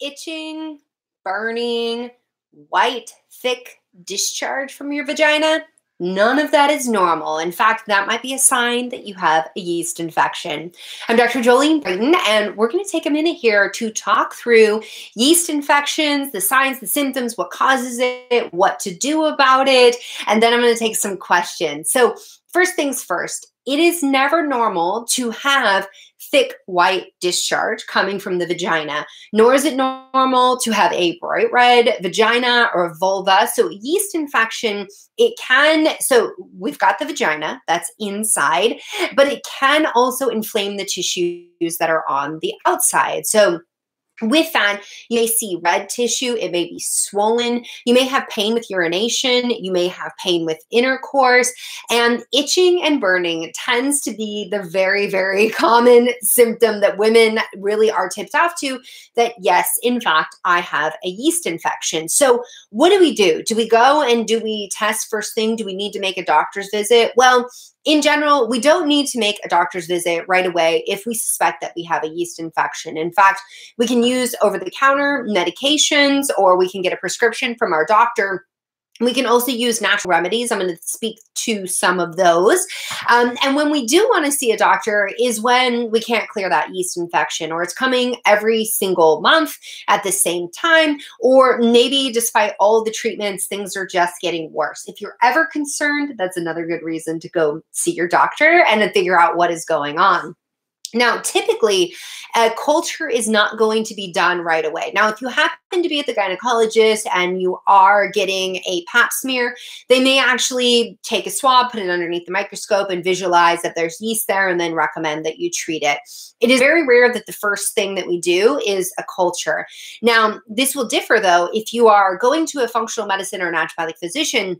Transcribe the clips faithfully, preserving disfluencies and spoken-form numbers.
itching, burning, white, thick discharge from your vagina, none of that is normal. In fact, that might be a sign that you have a yeast infection. I'm Doctor Jolene Brighten, and we're going to take a minute here to talk through yeast infections, the signs, the symptoms, what causes it, what to do about it, and then I'm going to take some questions. So first things first, it is never normal to have thick white discharge coming from the vagina, nor is it normal to have a bright red vagina or vulva. So yeast infection, it can, so we've got the vagina that's inside, but it can also inflame the tissues that are on the outside. So with that, you may see red tissue, it may be swollen, you may have pain with urination, you may have pain with intercourse, and itching and burning tends to be the very, very common symptom that women really are tipped off to that, yes, in fact, I have a yeast infection. So what do we do? Do we go and do we test first thing? Do we need to make a doctor's visit? Well, in general, we don't need to make a doctor's visit right away if we suspect that we have a yeast infection. In fact, we can use over-the-counter medications, or we can get a prescription from our doctor. We can also use natural remedies. I'm going to speak to some of those. Um, and when we do want to see a doctor is when we can't clear that yeast infection, or it's coming every single month at the same time, or maybe despite all the treatments, things are just getting worse. If you're ever concerned, that's another good reason to go see your doctor and to figure out what is going on. Now, typically, a culture is not going to be done right away. Now, if you happen to be at the gynecologist and you are getting a pap smear, they may actually take a swab, put it underneath the microscope, and visualize that there's yeast there and then recommend that you treat it. It is very rare that the first thing that we do is a culture. Now, this will differ, though, if you are going to a functional medicine or naturopathic physician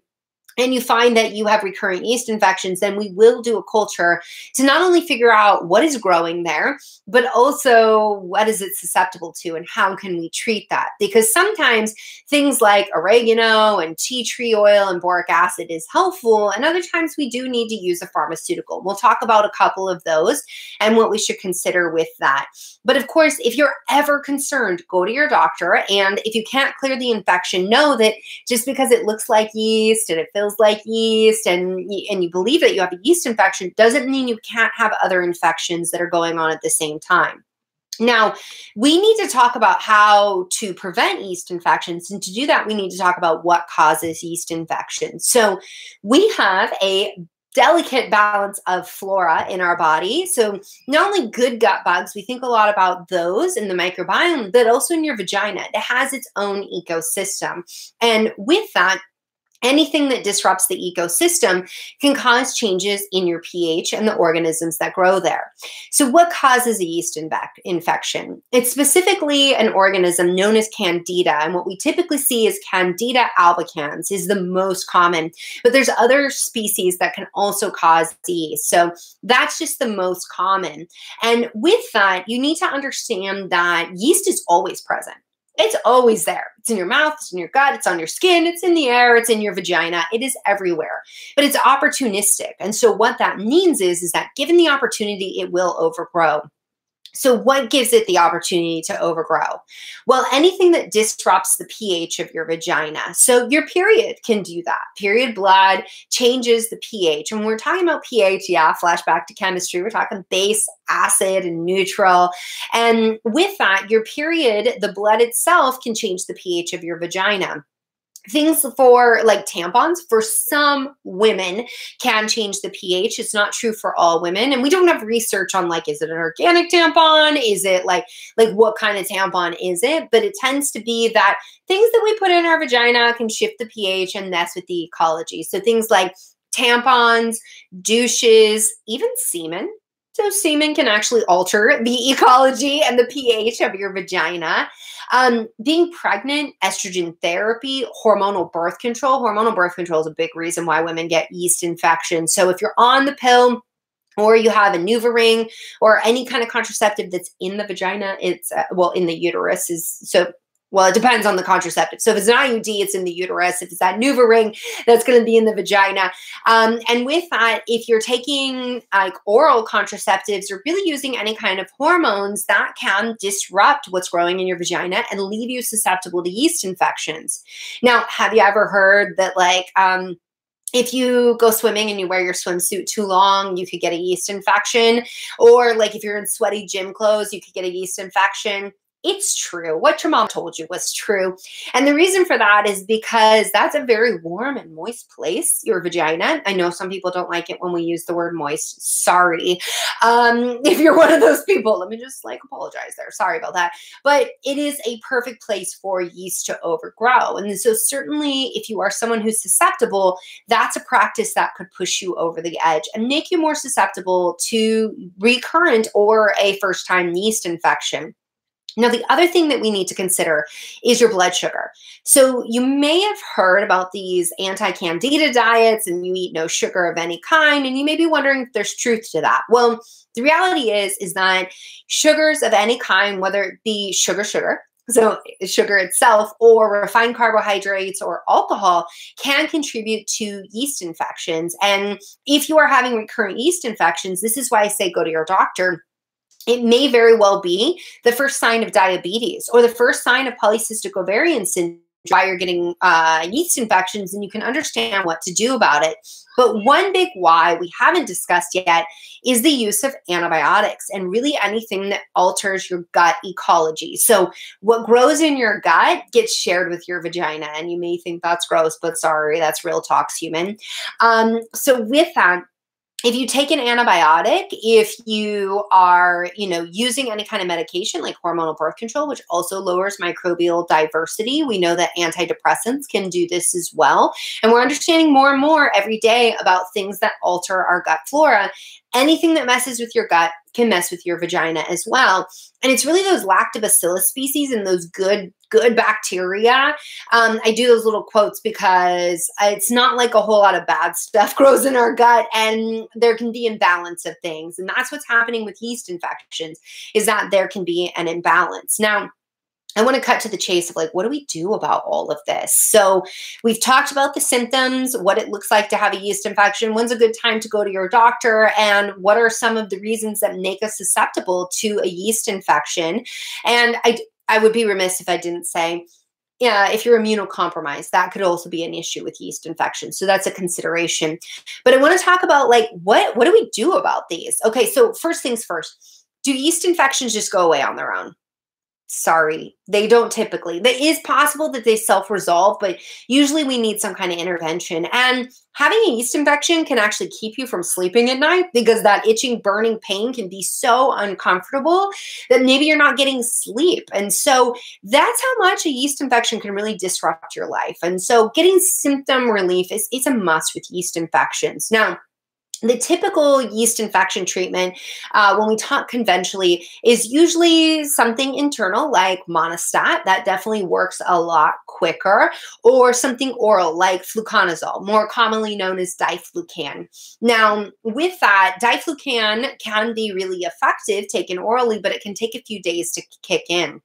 and you find that you have recurrent yeast infections, then we will do a culture to not only figure out what is growing there, but also what is it susceptible to and how can we treat that? Because sometimes things like oregano and tea tree oil and boric acid is helpful, and other times we do need to use a pharmaceutical. We'll talk about a couple of those and what we should consider with that. But of course, if you're ever concerned, go to your doctor, and if you can't clear the infection, know that just because it looks like yeast and it feels like yeast and, and you believe that you have a yeast infection doesn't mean you can't have other infections that are going on at the same time. Now, we need to talk about how to prevent yeast infections. And to do that, we need to talk about what causes yeast infections. So we have a delicate balance of flora in our body. So not only good gut bugs, we think a lot about those in the microbiome, but also in your vagina. It has its own ecosystem. And with that, anything that disrupts the ecosystem can cause changes in your pH and the organisms that grow there. So what causes a yeast in infection? It's specifically an organism known as Candida, and what we typically see is Candida albicans is the most common, but there's other species that can also cause yeast. So that's just the most common. And with that, you need to understand that yeast is always present. It's always there. It's in your mouth, it's in your gut, it's on your skin, it's in the air, it's in your vagina. It is everywhere, but it's opportunistic. And so what that means is, is that given the opportunity, it will overgrow. So what gives it the opportunity to overgrow? Well, anything that disrupts the pH of your vagina. So your period can do that. Period blood changes the pH. And when we're talking about pH, yeah, flashback to chemistry, we're talking base, acid, and neutral. And with that, your period, the blood itself can change the pH of your vagina. Things for like tampons for some women can change the pH. It's not true for all women. And we don't have research on like, is it an organic tampon? Is it like, like what kind of tampon is it? But it tends to be that things that we put in our vagina can shift the pH and mess with the ecology. So things like tampons, douches, even semen. So semen can actually alter the ecology and the pH of your vagina. Um, being pregnant, estrogen therapy, hormonal birth control. Hormonal birth control is a big reason why women get yeast infections. So if you're on the pill, or you have a NuvaRing or any kind of contraceptive that's in the vagina, it's, uh, well, in the uterus is, so Well, it depends on the contraceptive. So if it's an I U D, it's in the uterus. If it's that NuvaRing, that's going to be in the vagina. Um, and with that, if you're taking like oral contraceptives or really using any kind of hormones, that can disrupt what's growing in your vagina and leave you susceptible to yeast infections. Now, have you ever heard that like... Um, If you go swimming and you wear your swimsuit too long, you could get a yeast infection? Or like if you're in sweaty gym clothes, you could get a yeast infection. It's true. What your mom told you was true. And the reason for that is because that's a very warm and moist place, your vagina. I know some people don't like it when we use the word moist. Sorry. Um, if you're one of those people, let me just like apologize there. Sorry about that. But it is a perfect place for yeast to overgrow. And so certainly if you are someone who's susceptible, that's a practice that could push you over the edge and make you more susceptible to recurrent or a first-time yeast infection. Now, the other thing that we need to consider is your blood sugar. So you may have heard about these anti-candida diets and you eat no sugar of any kind, and you may be wondering if there's truth to that. Well, the reality is, is that sugars of any kind, whether it be sugar, sugar, so sugar itself, or refined carbohydrates or alcohol, can contribute to yeast infections. And if you are having recurrent yeast infections, this is why I say go to your doctor. It may very well be the first sign of diabetes or the first sign of polycystic ovarian syndrome, why you're getting uh, yeast infections, and you can understand what to do about it. But one big why we haven't discussed yet is the use of antibiotics and really anything that alters your gut ecology. So what grows in your gut gets shared with your vagina, and you may think that's gross, but sorry, that's real talks, human. Um, so with that, if you take an antibiotic, if you are, you know, using any kind of medication like hormonal birth control, which also lowers microbial diversity, we know that antidepressants can do this as well. And we're understanding more and more every day about things that alter our gut flora. Anything that messes with your gut can mess with your vagina as well. And it's really those lactobacillus species and those good good bacteria. Um, I do those little quotes because it's not like a whole lot of bad stuff grows in our gut, and there can be imbalance of things. And that's what's happening with yeast infections, is that there can be an imbalance. Now, I want to cut to the chase of like, what do we do about all of this? So we've talked about the symptoms, what it looks like to have a yeast infection, when's a good time to go to your doctor, and what are some of the reasons that make us susceptible to a yeast infection. And I, I would be remiss if I didn't say, yeah, if you're immunocompromised, that could also be an issue with yeast infection. So that's a consideration. But I want to talk about like, what, what do we do about these? Okay, so first things first, do yeast infections just go away on their own? Sorry, they don't typically. It is possible that they self-resolve, but usually we need some kind of intervention. And having a yeast infection can actually keep you from sleeping at night, because that itching, burning pain can be so uncomfortable that maybe you're not getting sleep. And so that's how much a yeast infection can really disrupt your life. And so getting symptom relief is, is a must with yeast infections. Now, the typical yeast infection treatment, uh, when we talk conventionally, is usually something internal like Monistat. That definitely works a lot quicker, or something oral like fluconazole, more commonly known as Diflucan. Now, with that, Diflucan can be really effective taken orally, but it can take a few days to kick in.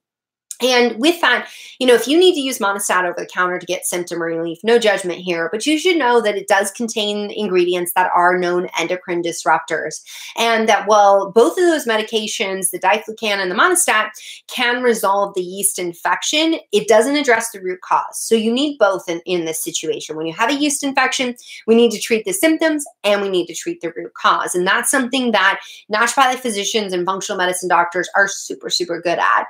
And with that, you know, if you need to use Monistat over the counter to get symptom relief, no judgment here, but you should know that it does contain ingredients that are known endocrine disruptors, and that while both of those medications, the Diflucan and the Monistat, can resolve the yeast infection, it doesn't address the root cause. So you need both in, in this situation. When you have a yeast infection, we need to treat the symptoms and we need to treat the root cause. And that's something that naturopathic physicians and functional medicine doctors are super, super good at.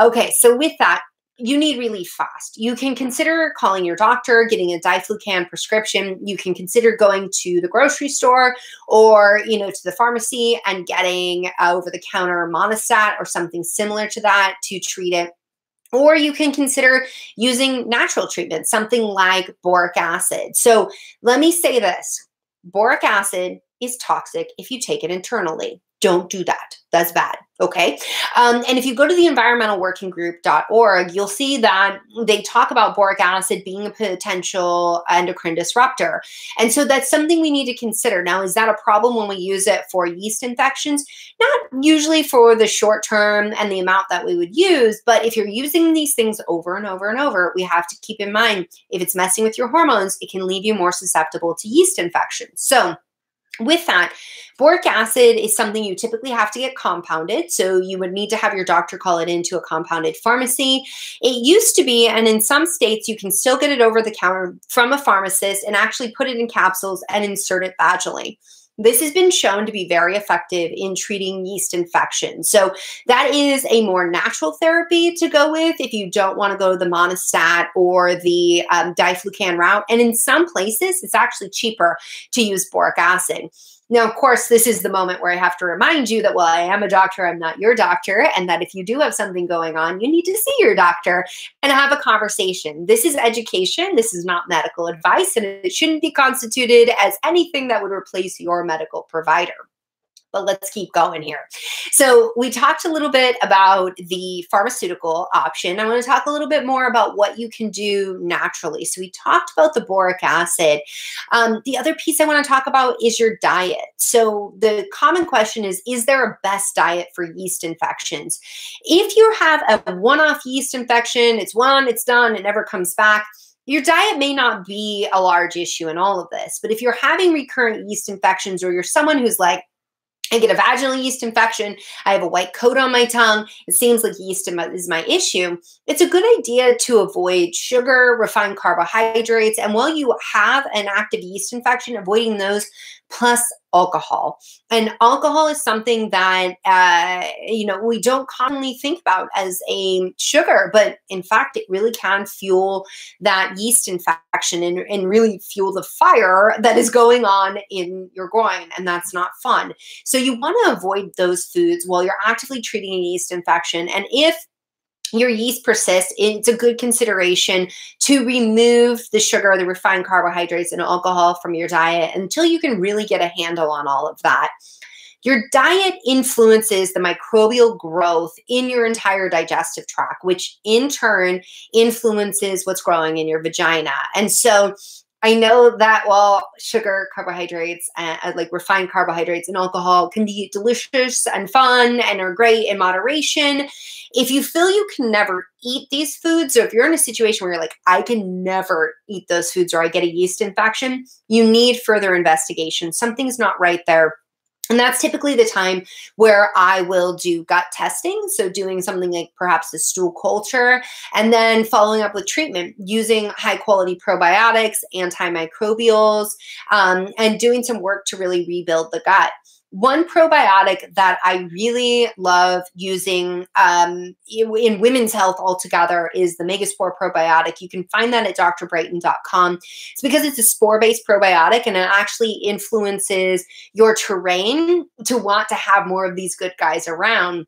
Okay, so So with that, you need relief fast. You can consider calling your doctor, getting a Diflucan prescription. You can consider going to the grocery store or, you know, to the pharmacy and getting uh, over-the-counter Monistat or something similar to that to treat it. Or you can consider using natural treatment, something like boric acid. So let me say this, boric acid is toxic if you take it internally. Don't do that. That's bad. Okay. Um, and if you go to the environmental working group dot org, you'll see that they talk about boric acid being a potential endocrine disruptor. And so that's something we need to consider. Now, is that a problem when we use it for yeast infections? Not usually for the short term and the amount that we would use. But if you're using these things over and over and over, we have to keep in mind if it's messing with your hormones, it can leave you more susceptible to yeast infections. So with that, boric acid is something you typically have to get compounded. So you would need to have your doctor call it into a compounded pharmacy. It used to be, and in some states, you can still get it over the counter from a pharmacist and actually put it in capsules and insert it vaginally. This has been shown to be very effective in treating yeast infections. So that is a more natural therapy to go with if you don't want to go the Monistat or the um, Diflucan route. And in some places, it's actually cheaper to use boric acid. Now, of course, this is the moment where I have to remind you that, well, I am a doctor, I'm not your doctor, and that if you do have something going on, you need to see your doctor and have a conversation. This is education. This is not medical advice, and it shouldn't be constituted as anything that would replace your medical provider. But let's keep going here. So we talked a little bit about the pharmaceutical option. I want to talk a little bit more about what you can do naturally. So we talked about the boric acid. Um, the other piece I want to talk about is your diet. So the common question is, is there a best diet for yeast infections? If you have a one-off yeast infection, it's one, it's done, it never comes back. Your diet may not be a large issue in all of this. But if you're having recurrent yeast infections or you're someone who's like, I get a vaginal yeast infection, I have a white coat on my tongue, it seems like yeast is my issue, it's a good idea to avoid sugar, refined carbohydrates, and while you have an active yeast infection, avoiding those, plus alcohol. And alcohol is something that, uh, you know, we don't commonly think about as a sugar, but in fact, it really can fuel that yeast infection and, and really fuel the fire that is going on in your groin. And that's not fun. So you want to avoid those foods while you're actively treating a yeast infection. And if your yeast persists, it's a good consideration to remove the sugar, the refined carbohydrates, and alcohol from your diet until you can really get a handle on all of that. Your diet influences the microbial growth in your entire digestive tract, which in turn influences what's growing in your vagina. And so I know that while sugar, carbohydrates, uh, like refined carbohydrates and alcohol can be delicious and fun and are great in moderation, if you feel you can never eat these foods, or if you're in a situation where you're like, I can never eat those foods or I get a yeast infection, you need further investigation. Something's not right there. And that's typically the time where I will do gut testing. So doing something like perhaps a stool culture and then following up with treatment using high quality probiotics, antimicrobials, um, and doing some work to really rebuild the gut. One probiotic that I really love using um, in women's health altogether is the Megaspore probiotic. You can find that at D R brighten dot com. It's because it's a spore-based probiotic and it actually influences your terrain to want to have more of these good guys around.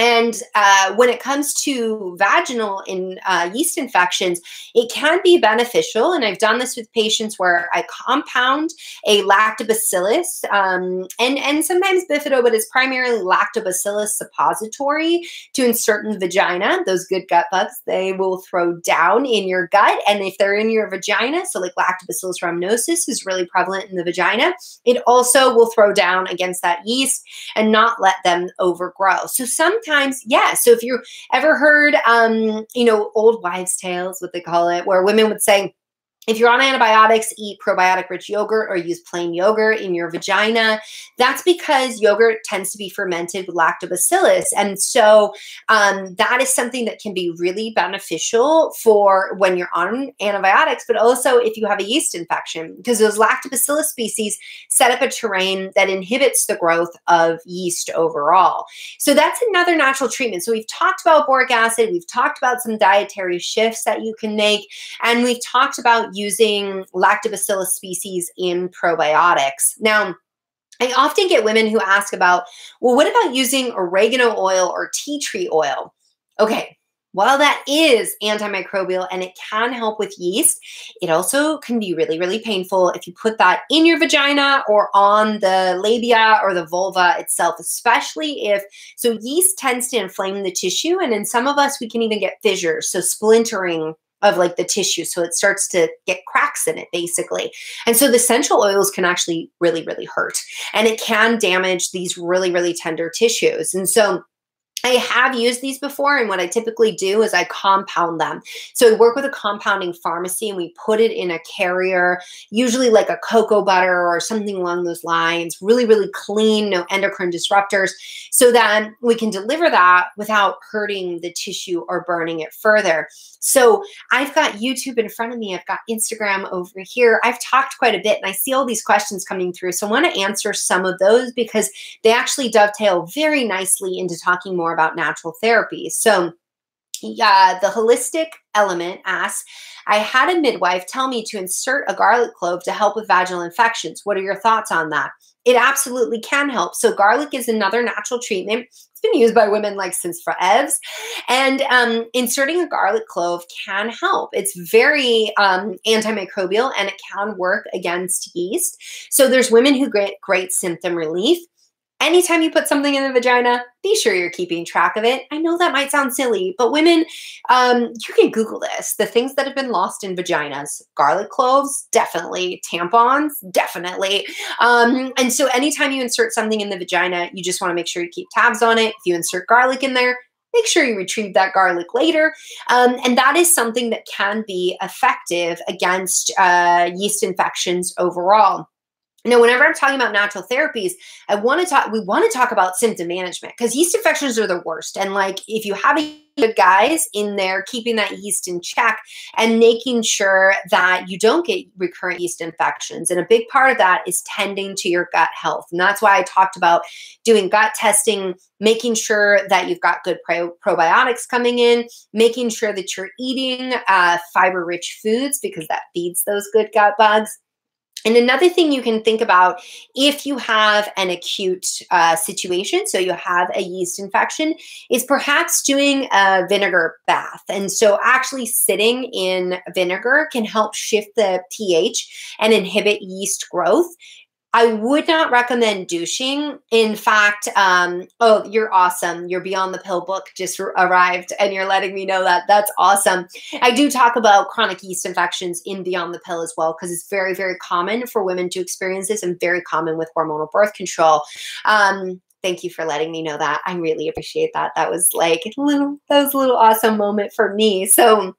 And uh, when it comes to vaginal in, uh, yeast infections, it can be beneficial. And I've done this with patients where I compound a lactobacillus um, and, and sometimes bifido, but it's primarily lactobacillus suppository to insert in the vagina. Those good gut bugs, they will throw down in your gut. And if they're in your vagina, so like lactobacillus rhamnosus is really prevalent in the vagina, it also will throw down against that yeast and not let them overgrow. So sometimes Sometimes, yeah. So if you've ever heard, um, you know, old wives' tales, what they call it, where women would say, if you're on antibiotics, eat probiotic-rich yogurt or use plain yogurt in your vagina. That's because yogurt tends to be fermented with lactobacillus. And so um, that is something that can be really beneficial for when you're on antibiotics, but also if you have a yeast infection, because those lactobacillus species set up a terrain that inhibits the growth of yeast overall. So that's another natural treatment. So we've talked about boric acid. We've talked about some dietary shifts that you can make. And we've talked about using lactobacillus species in probiotics. Now, I often get women who ask about, well, what about using oregano oil or tea tree oil? Okay, While that is antimicrobial and it can help with yeast, it also can be really, really painful if you put that in your vagina or on the labia or the vulva itself, especially if, so yeast tends to inflame the tissue. And in some of us, we can even get fissures, so splintering of like the tissue. So it starts to get cracks in it basically. And so the essential oils can actually really, really hurt, and it can damage these really, really tender tissues. And so I have used these before, and what I typically do is I compound them. So we work with a compounding pharmacy and we put it in a carrier, usually like a cocoa butter or something along those lines, really, really clean, no endocrine disruptors, so that we can deliver that without hurting the tissue or burning it further. So I've got YouTube in front of me. I've got Instagram over here. I've talked quite a bit, and I see all these questions coming through. So I want to answer some of those because they actually dovetail very nicely into talking more about natural therapies. So yeah, the holistic element asks, I had a midwife tell me to insert a garlic clove to help with vaginal infections. What are your thoughts on that? It absolutely can help. So garlic is another natural treatment. It's been used by women like since forevs. And um, inserting a garlic clove can help. It's very um, antimicrobial, and it can work against yeast. So there's women who get great symptom relief. Anytime you put something in the vagina, be sure you're keeping track of it. I know that might sound silly, but women, um, you can Google this. The things that have been lost in vaginas: garlic cloves, definitely. Tampons, definitely. Um, and so anytime you insert something in the vagina, you just want to make sure you keep tabs on it. If you insert garlic in there, make sure you retrieve that garlic later. Um, and that is something that can be effective against uh, yeast infections overall. Now, whenever I'm talking about natural therapies, I want to talk, we want to talk about symptom management, because yeast infections are the worst. And like, if you have a good guys in there, keeping that yeast in check and making sure that you don't get recurrent yeast infections. And a big part of that is tending to your gut health. And that's why I talked about doing gut testing, making sure that you've got good pro probiotics coming in, making sure that you're eating uh, fiber-rich foods, because that feeds those good gut bugs. And another thing you can think about if you have an acute uh, situation, so you have a yeast infection, is perhaps doing a vinegar bath. And so actually sitting in vinegar can help shift the pH and inhibit yeast growth. I would not recommend douching. In fact, um, oh, you're awesome. Your Beyond the Pill book just arrived, and you're letting me know that. That's awesome. I do talk about chronic yeast infections in Beyond the Pill as well, because it's very, very common for women to experience this, and very common with hormonal birth control. Um, Thank you for letting me know that. I really appreciate that. That was like a little, that was a little awesome moment for me. So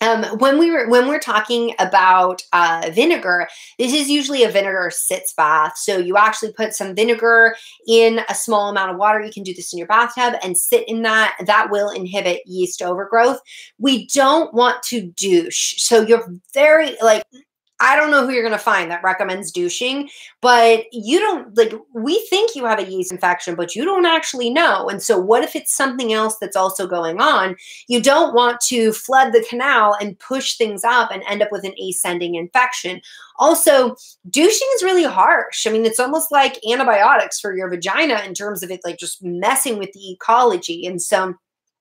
Um, when we were, when we're talking about, uh, vinegar, this is usually a vinegar sitz bath. So you actually put some vinegar in a small amount of water. You can do this in your bathtub and sit in that. That will inhibit yeast overgrowth. We don't want to douche. So you're very like, I don't know who you're going to find that recommends douching, but you don't like, we think you have a yeast infection, but you don't actually know. And so what if it's something else that's also going on? You don't want to flood the canal and push things up and end up with an ascending infection. Also, douching is really harsh. I mean, it's almost like antibiotics for your vagina in terms of it, like just messing with the ecology. And so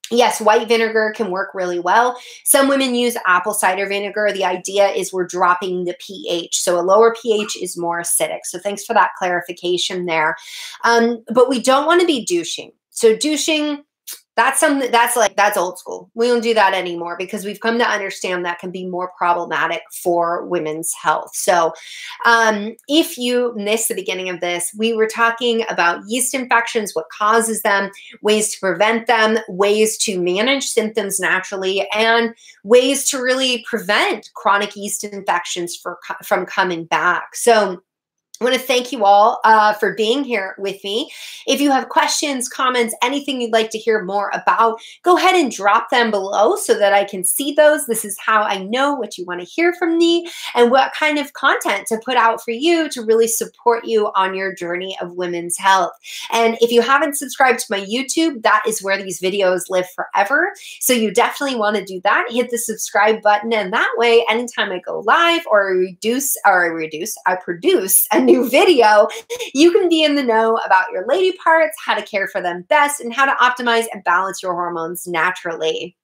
yes, white vinegar can work really well. Some women use apple cider vinegar. The idea is we're dropping the pH. So a lower pH is more acidic. So thanks for that clarification there. Um, but we don't want to be douching. So douching, that's something that's like, that's old school. We don't do that anymore, because we've come to understand that can be more problematic for women's health. So um, if you missed the beginning of this, we were talking about yeast infections, what causes them, ways to prevent them, ways to manage symptoms naturally, and ways to really prevent chronic yeast infections for, from coming back. So I want to thank you all uh, for being here with me. If you have questions, comments, anything you'd like to hear more about, go ahead and drop them below so that I can see those. This is how I know what you want to hear from me and what kind of content to put out for you to really support you on your journey of women's health. And if you haven't subscribed to my YouTube, that is where these videos live forever. So you definitely want to do that. Hit the subscribe button, and that way, anytime I go live or I reduce or I reduce, I produce and new video, you can be in the know about your lady parts, how to care for them best, and how to optimize and balance your hormones naturally.